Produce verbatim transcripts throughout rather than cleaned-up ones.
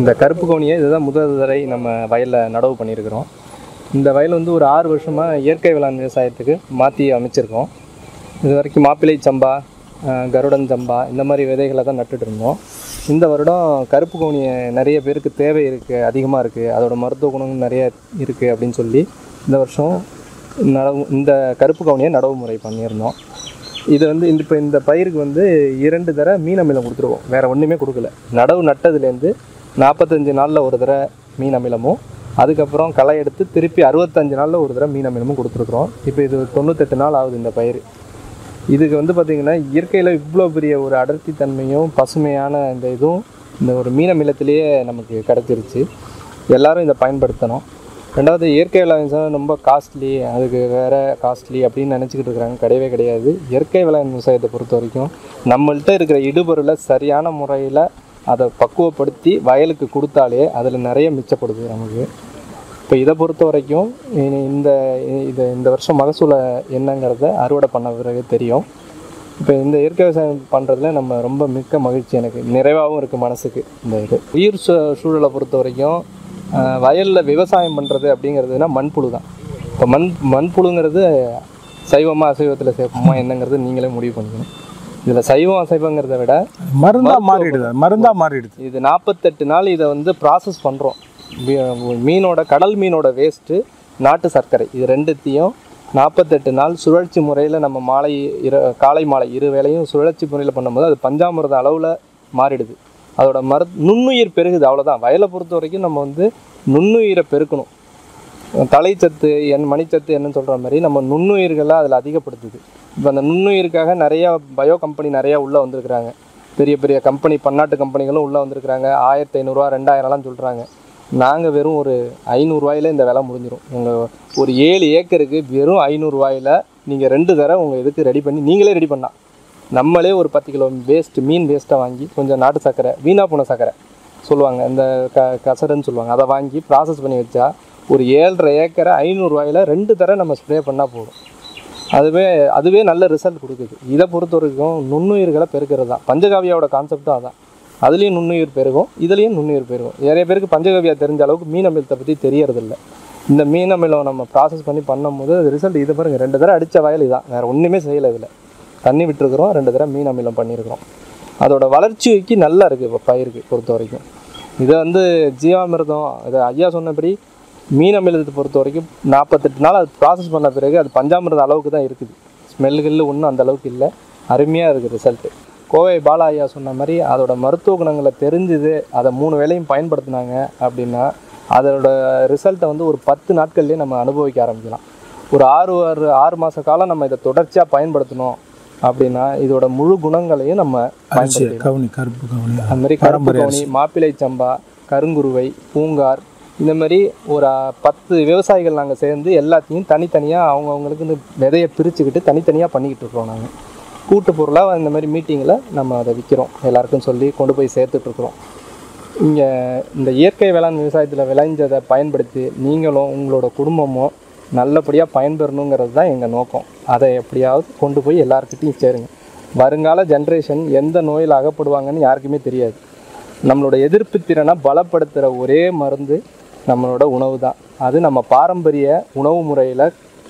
இந்த கருப்பு கோணியை இதுதான் முதல் தடவை நம்ம வயல்ல நடவு பண்ணியிருக்கிறோம். இந்த வயல் வந்து ஒரு ஆறு வருஷமா இயற்கை வேளாண் விவசாயத்துக்கு மாற்றி அமைச்சிருக்கோம். இது வரைக்கும் மாப்பிளை சம்பா, கருடன் சம்பா இந்த மாதிரி விதைகளை தான் நட்டுட்டு இருந்தோம். இந்த வருடம் கருப்பு கோணியை நிறைய பேருக்கு தேவை இருக்குது, அதிகமாக இருக்குது, அதோட மருத்துவ குணங்கள் நிறைய இருக்குது அப்படின்னு சொல்லி இந்த வருஷம் நடவு இந்த கருப்பு கோணியை நடவு முறை பண்ணியிருந்தோம். இது வந்து இந்த இப்போ இந்த பயிருக்கு வந்து இரண்டு தடவை மீன் அமிலம் கொடுத்துருவோம், வேறு ஒன்றுமே கொடுக்கல. நடவு நட்டதுலேருந்து நாற்பத்தஞ்சு நாளில் ஒரு தடவை மீன் அமிலமும், அதுக்கப்புறம் களை எடுத்து திருப்பி அறுபத்தஞ்சு நாளில் ஒரு தடவை மீன் அமிலமும் கொடுத்துருக்குறோம். இப்போ இது தொண்ணூத்தெட்டு நாள் ஆகுது இந்த பயிர். இதுக்கு வந்து பார்த்திங்கன்னா இயற்கையில் இவ்வளோ பெரிய ஒரு அடர்த்தி தன்மையும் பசுமையான இந்த இதுவும் இந்த ஒரு மீன் அமிலத்திலேயே நமக்கு கிடச்சிருச்சு. எல்லோரும் இதை பயன்படுத்தணும். ரெண்டாவது, இயற்கை வேளாண் ரொம்ப காஸ்ட்லி, அதுக்கு வேறு காஸ்ட்லி அப்படின்னு நினச்சிக்கிட்டு இருக்கிறாங்க, கிடையவே கிடையாது. இயற்கை வேளாண் விவசாயத்தை பொறுத்த வரைக்கும் நம்மள்கிட்ட இருக்கிற இடுபொருளை சரியான முறையில் அதை பக்குவப்படுத்தி வயலுக்கு கொடுத்தாலே அதில் நிறைய மிச்சப்படுது நமக்கு. இப்போ இதை பொறுத்த வரைக்கும் இந்த இதை இந்த வருஷம் மகசூலை என்னங்கிறத அறுவடை பண்ண பிறகு தெரியும். இப்போ இந்த இயற்கை விவசாயம் பண்ணுறதுல நம்ம ரொம்ப மிக்க மகிழ்ச்சி, எனக்கு நிறைவாகவும் இருக்குது மனசுக்கு. இந்த இது உயிர் சூ சூழலை பொறுத்த வரைக்கும் வயலில் விவசாயம் பண்ணுறது அப்படிங்கிறதுனா மண்புழு தான். இப்போ மண் மண்புழுங்கிறது சைவமாக அசைவத்தில் சேர்ப்போமா என்னங்கிறது நீங்களே முடிவு பண்ணிக்கணும். இதில் சைவம் அசைவங்கிறத விட மருந்தாக மாறிடுது மருந்தாக மாறிடுது இது நாற்பத்தெட்டு நாள் இதை வந்து ப்ராசஸ் பண்ணுறோம். மீனோட கடல் மீனோட வேஸ்ட்டு, நாட்டு சர்க்கரை, இது ரெண்டுத்தையும் நாற்பத்தெட்டு நாள் சுழற்சி முறையில் நம்ம மாலை இரு காலை மாலை இரு வேளையும் சுழற்சி முறையில் பண்ணும்போது அது பஞ்சாமிரத அளவில் மாறிடுது. அதோட மரு நுண்ணுயிர் பெருகுது, அவ்வளோதான். வயலை பொறுத்த வரைக்கும் நம்ம வந்து நுண்ணுயிரை பெருக்கணும். தலைச்சத்து என் மணிச்சத்து என்னன்னு சொல்கிற மாதிரி நம்ம நுண்ணுயிர்களை அதில் அதிகப்படுத்துது. இப்போ அந்த நுண்ணுயிருக்காக நிறையா பயோ கம்பெனி நிறையா உள்ளே வந்திருக்கிறாங்க, பெரிய பெரிய கம்பெனி, பன்னாட்டு கம்பெனிகளும் உள்ளே வந்திருக்கிறாங்க. ஆயிரத்தி ஐநூறுரூவா ரெண்டாயிரம்லாம் சொல்கிறாங்க. நாங்கள் வெறும் ஒரு ஐநூறுரூவாயில் இந்த விலை முடிஞ்சிடும். உங்கள் ஒரு ஏழு ஏக்கருக்கு வெறும் ஐநூறுரூவாயில் நீங்கள் ரெண்டு தடவை உங்கள் இதுக்கு ரெடி பண்ணி நீங்களே ரெடி பண்ணலாம். நம்மளே ஒரு பத்து கிலோ வேஸ்ட்டு மீன் வேஸ்ட்டாக வாங்கி கொஞ்சம் நாட்டு சர்க்கரை, வீணா போன சர்க்கரை சொல்லுவாங்க, இந்த க கசடுன்னு சொல்லுவாங்க, அதை வாங்கி ப்ராசஸ் பண்ணி வச்சா ஒரு ஏழரை ஏக்கரை ஐநூறுரூவாயில் ரெண்டு தடவை நம்ம ஸ்ப்ரே பண்ணால் போதும். அதுவே அதுவே நல்ல ரிசல்ட் கொடுக்குது. இதை பொறுத்த வரைக்கும் நுண்ணுயிர்களை பெருக்கிறது தான் பஞ்சகாவியாவோட கான்செப்டும். அதான், அதுலேயும் நுண்ணுயிர் பெருகும், இதுலேயும் நுண்ணுயிர் பெருகும். நிறைய பேருக்கு பஞ்சகாவியா தெரிஞ்ச அளவுக்கு மீன் அமிலத்தை பற்றி தெரியறதில்லை. இந்த மீன் அமிலம் நம்ம ப்ராசஸ் பண்ணி பண்ணும்போது அது ரிசல்ட் இதை பாருங்கள். ரெண்டு தடவை அடித்த வயல் இதான், வேறு ஒன்றுமே செய்யலை. இதில் தண்ணி விட்டுருக்குறோம், ரெண்டு தடவை மீன் அமிலம் பண்ணியிருக்கிறோம். அதோட வளர்ச்சிக்கு நல்லா இருக்குது இப்போ பயிருக்கு பொறுத்த வரைக்கும். இதை வந்து ஜீவாமிர்தம் இதை ஐயா சொன்னபடி மீன் அமிலத்தை பொறுத்த வரைக்கும் நாற்பத்தெட்டு நாள் அது ப்ராசஸ் பண்ண பிறகு அது பஞ்சாமிரத அளவுக்கு தான் இருக்குது. ஸ்மெல்லுகளில் ஒன்றும் அந்த அளவுக்கு இல்லை, அருமையாக இருக்குது ரிசல்ட்டு. கோவை பாலா ஐயா சொன்ன மாதிரி அதோட மருத்துவ குணங்களை தெரிஞ்சுது, அதை மூணு வேளையும் பயன்படுத்தினாங்க அப்படின்னா அதோட ரிசல்ட்டை வந்து ஒரு பத்து நாட்கள்லேயே நம்ம அனுபவிக்க ஆரம்பிக்கலாம். ஒரு ஆறு ஆறு ஆறு மாத காலம் நம்ம இதை தொடர்ச்சியாக பயன்படுத்தணும் அப்படின்னா இதோட முழு குணங்களையும் நம்ம பயன்படுத்தணும். அந்த மாதிரி கரும்பு கவுனி, மாப்பிளை சம்பா, கருங்குருவை, பூங்கார், இந்த மாதிரி ஒரு பத்து விவசாயிகள் நாங்கள் சேர்ந்து எல்லாத்தையும் தனித்தனியாக அவங்கவுங்களுக்கு இந்த விதையை பிரிச்சுக்கிட்டு தனித்தனியாக பண்ணிக்கிட்டு இருக்கிறோம். நாங்கள் கூட்டு பொருளாக இந்த மாதிரி மீட்டிங்கில் நம்ம அதை விற்கிறோம், எல்லாருக்கும் சொல்லி கொண்டு போய் சேர்த்துட்ருக்குறோம். இங்கே இந்த இயற்கை வேளாண் விவசாயத்தில் விளைஞ்சதை பயன்படுத்தி நீங்களும் உங்களோட குடும்பமும் நல்லபடியாக பயன்பெறணுங்கிறது தான் எங்கள் நோக்கம். அதை எப்படியாவது கொண்டு போய் எல்லாருக்கிட்டையும் சேருங்க. வருங்கால ஜென்ரேஷன் எந்த நோயில் அகப்படுவாங்கன்னு யாருக்குமே தெரியாது. நம்மளோட எதிர்ப்பு திறனை பலப்படுத்துகிற ஒரே மருந்து நம்மளோட உணவு தான். அது நம்ம பாரம்பரிய உணவு முறையில்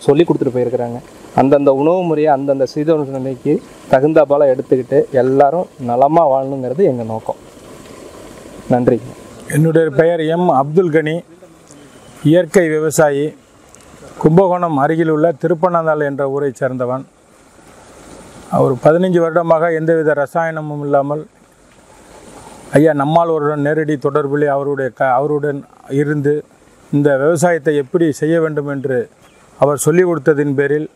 சொல்லி கொடுத்துட்டு போயிருக்கிறாங்க. அந்தந்த உணவு முறையை அந்தந்த சீதோஷணைக்கு தகுந்த போல் எடுத்துக்கிட்டு எல்லாரும் நலமாக வாழணுங்கிறது எங்கள் நோக்கம். நன்றி. என்னுடைய பெயர் எம் அப்துல் கனி, இயற்கை விவசாயி, கும்பகோணம் அருகில் உள்ள திருப்பனந்தாள் என்ற ஊரை சேர்ந்தவன். ஒரு பதினைஞ்சு வருடமாக எந்தவித ரசாயனமும் இல்லாமல் ஐயா நம்மால்வருடன் நேரடி தொடர்பில் அவருடைய க அவருடன் இருந்து இந்த விவசாயத்தை எப்படி செய்ய வேண்டும் என்று அவர் சொல்லிக் கொடுத்ததின் பேரில்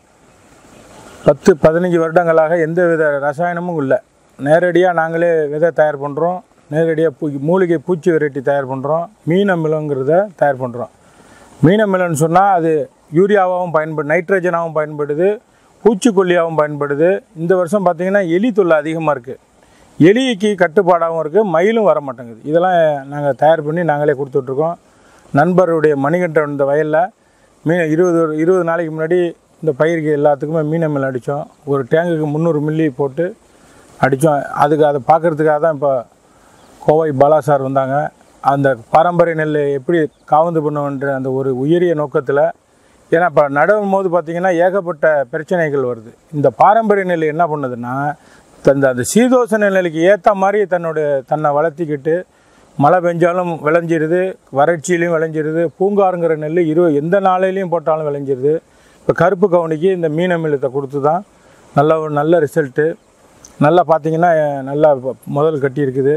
பத்து பதினஞ்சு வருடங்களாக எந்தவித ரசாயனமும் இல்லை. நேரடியாக நாங்களே விதை தயார் பண்ணுறோம், நேரடியாக பூ மூலிகை பூச்சி வெரைட்டி தயார் பண்ணுறோம், மீன் அமிலங்கிறத தயார் பண்ணுறோம். மீன் அமிலம்னு சொன்னால் அது யூரியாவாகவும் பயன்படு நைட்ரஜனாகவும் பயன்படுது, பூச்சிக்கொல்லியாகவும் பயன்படுது. இந்த வருஷம் பார்த்திங்கன்னா எலி தொல்லை அதிகமாக இருக்குது, எலிக்கு கட்டுப்பாடாகவும் இருக்குது, மயிலும் வர மாட்டேங்குது. இதெல்லாம் நாங்கள் தயார் பண்ணி நாங்களே கொடுத்துட்ருக்கோம். நண்பருடைய மணிகண்டன் இந்த வயலில் மீன் இருபது இருபது நாளைக்கு முன்னாடி இந்த பயிருக்கு எல்லாத்துக்குமே மீன் அமிலம் அடித்தோம். ஒரு டேங்குக்கு முந்நூறு மில்லி போட்டு அடித்தோம். அதுக்கு அதை பார்க்குறதுக்காக தான் இப்போ கோவை பாலா சார் வந்தாங்க. அந்த பாரம்பரிய நெல்லை எப்படி காவந்து பண்ணணும்ன்ற அந்த ஒரு உயரிய நோக்கத்தில் ஏன்னா இப்போ நடும்போது பார்த்திங்கன்னா ஏகப்பட்ட பிரச்சனைகள் வருது. இந்த பாரம்பரிய நெல் என்ன பண்ணுதுன்னா தந்த அந்த சீதோஷண நிலைக்கு ஏற்ற மாதிரி தன்னுடைய தன்னை வளர்த்திக்கிட்டு மழை பெஞ்சாலும் விளைஞ்சிருது, வறட்சியிலையும் விளைஞ்சிருது, பூங்காருங்கிற நெல் இரு எந்த நாளையிலையும் போட்டாலும் விளைஞ்சிருது. இப்போ கருப்பு கவுனிக்கு இந்த மீன் அமிலத்தை கொடுத்து தான் நல்ல ஒரு நல்ல ரிசல்ட்டு நல்லா பார்த்திங்கன்னா நல்லா முதல் கட்டி இருக்குது.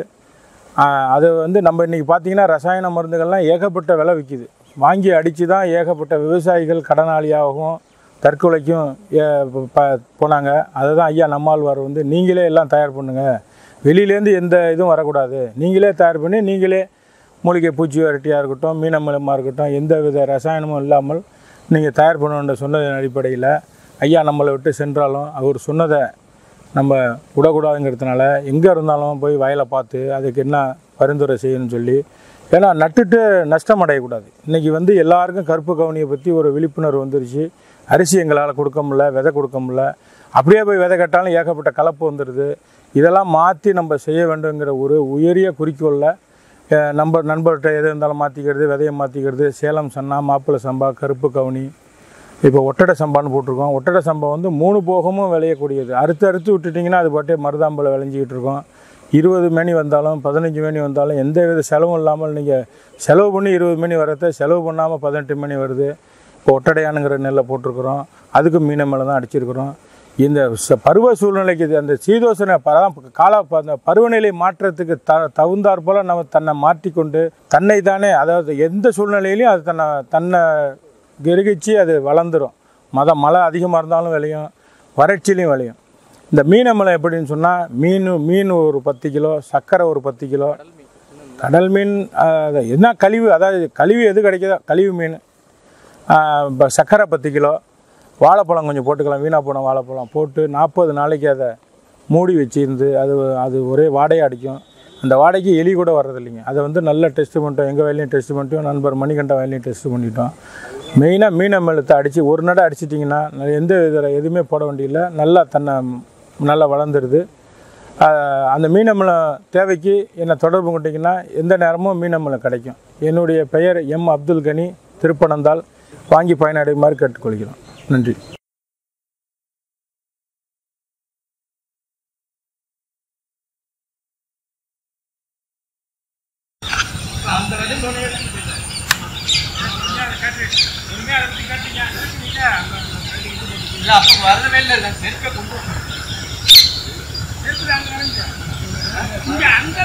அது வந்து நம்ம இன்றைக்கி பார்த்திங்கன்னா ரசாயன மருந்துகள்லாம் ஏகப்பட்ட விலை விற்கிது. வாங்கி அடித்து தான் ஏகப்பட்ட விவசாயிகள் கடனாளியாகவும் தற்கொலைக்கும் போனாங்க. அதை தான் ஐயா நம்மாழ்வார் வந்து நீங்களே எல்லாம் தயார் பண்ணுங்கள், வெளியிலேருந்து எந்த இதுவும் வரக்கூடாது, நீங்களே தயார் பண்ணி நீங்களே மூலிகை பூச்சி வரட்டியாக இருக்கட்டும் மீன் அமிலமாக இருக்கட்டும் எந்த வித ரசாயனமும் இல்லாமல் நீங்கள் தயார் பண்ணணுன்ற சொன்னதன் அடிப்படையில் ஐயா நம்மளை விட்டு சென்றாலும் அவர் சொன்னதை நம்ம விடக்கூடாதுங்கிறதுனால எங்கே இருந்தாலும் போய் வயலை பார்த்து அதுக்கு என்ன பரிந்துரை செய்யணும்னு சொல்லி ஏன்னா நட்டுட்டு நஷ்டம் அடையக்கூடாது. இன்றைக்கி வந்து எல்லாருக்கும் கருப்பு கவுனியை பற்றி ஒரு விழிப்புணர்வு வந்துருச்சு. அரிசி எங்களால் கொடுக்க முடில, விதை கொடுக்க முடில, அப்படியே போய் விதை கட்டாலும் ஏகப்பட்ட கலப்பு வந்துடுது. இதெல்லாம் மாற்றி நம்ம செய்ய வேண்டுங்கிற ஒரு உயரிய குறிக்கோளில் நம்ம நண்பர்கிட்ட எது இருந்தாலும் மாற்றிக்கிறது, விதையை மாற்றிக்கிறது. சேலம் சன்னா, மாப்பிள்ளை சம்பா, கருப்பு கவுனி, இப்போ ஒட்டடை சம்பான்னு போட்டிருக்கோம். ஒட்டடை சம்பா வந்து மூணு போகமும் விளையக்கூடியது. அறுத்து அறுத்து விட்டுட்டிங்கன்னா அது பாட்டே மருதாம்பழை விளைஞ்சிக்கிட்டு இருக்கோம். இருபது மணி வந்தாலும் பதினஞ்சு மணி வந்தாலும் எந்த வித செலவும் இல்லாமல் நீங்கள் செலவு பண்ணி இருபது மணி வரத செலவு பண்ணாமல் பதினெட்டு மணி வருது. இப்போ ஒட்டடையானுங்கிற நெல்லை போட்டிருக்கிறோம், அதுக்கு மீன் மேலே தான் அடிச்சிருக்கிறோம். இந்த பருவ சூழ்நிலைக்கு அந்த சீதோஷண கால அந்த பருவநிலை மாற்றத்துக்கு த தகுந்தாற் போல் நம்ம தன்னை மாற்றிக்கொண்டு தன்னை தானே அதாவது எந்த சூழ்நிலையிலையும் அது தன்னை தன்னை கெருகிச்சு அது வளர்ந்துடும். மத மழை அதிகமாக இருந்தாலும் விளையும், வறட்சிலையும் விளையும். இந்த மீன் அமிலம் எப்படின்னு சொன்னால் மீன் மீன் ஒரு பத்து கிலோ, சர்க்கரை ஒரு பத்து கிலோ, கடல் மீன், என்ன கழிவு அதாவது கழிவு எது கிடைக்குதோ கழிவு மீன், இப்போ சர்க்கரை பத்து கிலோ, வாழைப்பழம் கொஞ்சம் போட்டுக்கலாம், வீணாக போன வாழைப்பழம் போட்டு நாற்பது நாளைக்கு அதை மூடி வச்சுருந்து அது அது ஒரே வாடையாக அடிக்கும். அந்த வாடைக்கு எலி கூட வர்றது இல்லைங்க. அதை வந்து நல்லா டெஸ்ட்டு பண்ணிட்டோம், எங்கள் வேலையும் டெஸ்ட்டு பண்ணிட்டோம், நண்பர் மணிகண்ட வேலையும் டெஸ்ட்டு பண்ணிட்டோம். மெயினாக மீன் அமிலத்தை அடித்து ஒரு நடை அடிச்சிட்டிங்கன்னா எந்த இதில் எதுவுமே போட வேண்டியில்லை, நல்லா தன்னை நல்லா வளர்ந்துடுது. அந்த மீன் அமிலம் தேவைக்கு என்னை தொடர்பு கொண்டிங்கன்னா எந்த நேரமும் மீன் அமிலம் கிடைக்கும். என்னுடைய பெயர் எம் அப்துல் கனி, திருப்பனந்தால். வாங்கி பயனடையுமாறு கேட்டுக்கொள்கிறோம். நன்றி. வரவே இல்லை.